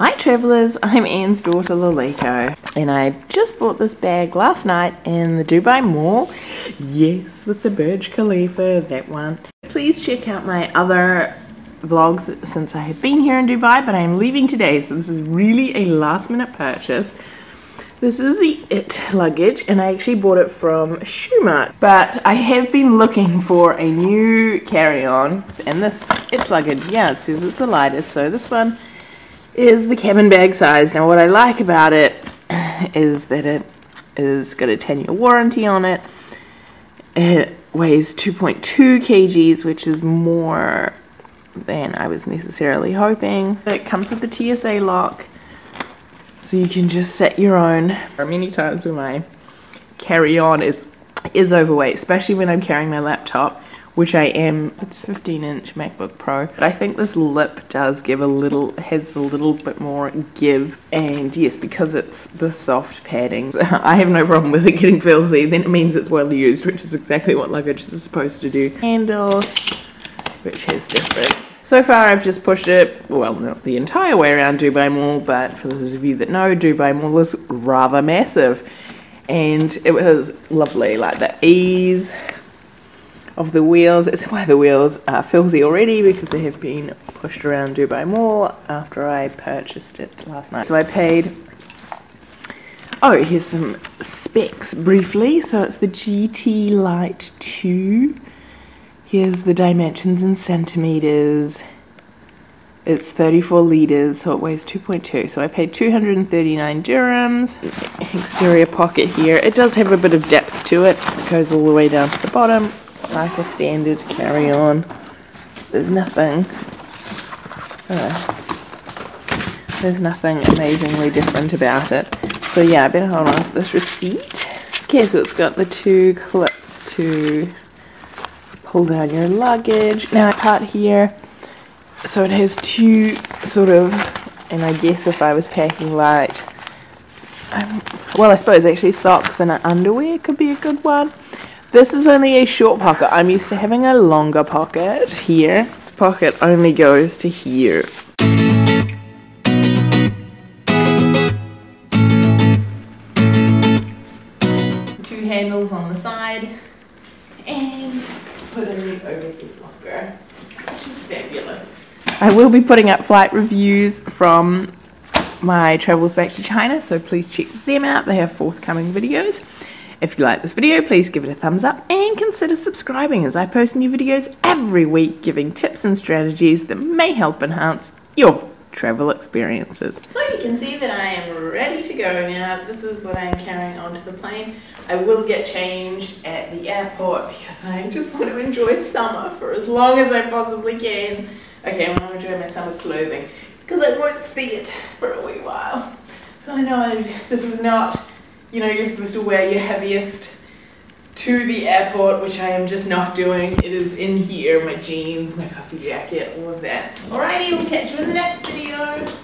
Hi travellers, I'm Anne's daughter Laleko, and I just bought this bag last night in the Dubai Mall. Yes, with the Burj Khalifa, that one. Please check out my other vlogs since I have been here in Dubai, but I am leaving today, so this is really a last minute purchase. This is the IT luggage, and I actually bought it from Schumacher, but I have been looking for a new carry-on, and this IT luggage, yeah, it says it's the lightest, so this one is the cabin bag size. Now what I like about it is that it is got a 10-year warranty on it. It weighs 2.2 kgs, which is more than I was necessarily hoping. It comes with the TSA lock, so you can just set your own. Many times when my carry-on is overweight, especially when I'm carrying my laptop, which I am. It's 15-inch MacBook Pro. But I think this lip does give has a little bit more give. And yes, because it's the soft padding, I have no problem with it getting filthy. Then it means it's well used, which is exactly what luggage is supposed to do. Handle, which has different. So far I've just pushed it, well, not the entire way around Dubai Mall, but for those of you that know, Dubai Mall is rather massive. And it was lovely, like the ease of the wheels. It's why the wheels are filthy already, because they have been pushed around Dubai Mall after I purchased it last night. So I paid, oh, here's some specs briefly. So it's the GT Lite 2. Here's the dimensions in centimeters. It's 34 litres, so it weighs 2.2. So I paid 239 dirhams. Exterior pocket here. It does have a bit of depth to it. It goes all the way down to the bottom, like a standard carry on. There's nothing amazingly different about it. So yeah, I better hold on to this receipt. Okay, so it's got the two clips to pull down your luggage. Now I part here, so it has two sort of, and I guess if I was packing light, well, I suppose actually socks and underwear could be a good one. This is only a short pocket. I'm used to having a longer pocket here. This pocket only goes to here. Two handles on the side, and put in the overhead locker, which is fabulous. I will be putting up flight reviews from my travels back to China, so please check them out. They have forthcoming videos. If you like this video, please give it a thumbs up and consider subscribing, as I post new videos every week giving tips and strategies that may help enhance your travel experiences. So you can see that I am ready to go now. This is what I'm carrying onto the plane. I will get changed at the airport because I just want to enjoy summer for as long as I possibly can. Okay, I want to enjoy my summer clothing because I won't see it for a wee while. So I know this is not, you know, you're supposed to wear your heaviest to the airport, which I am just not doing. It is in here, my jeans, my puffy jacket, all of that. Alrighty, we'll catch you in the next video.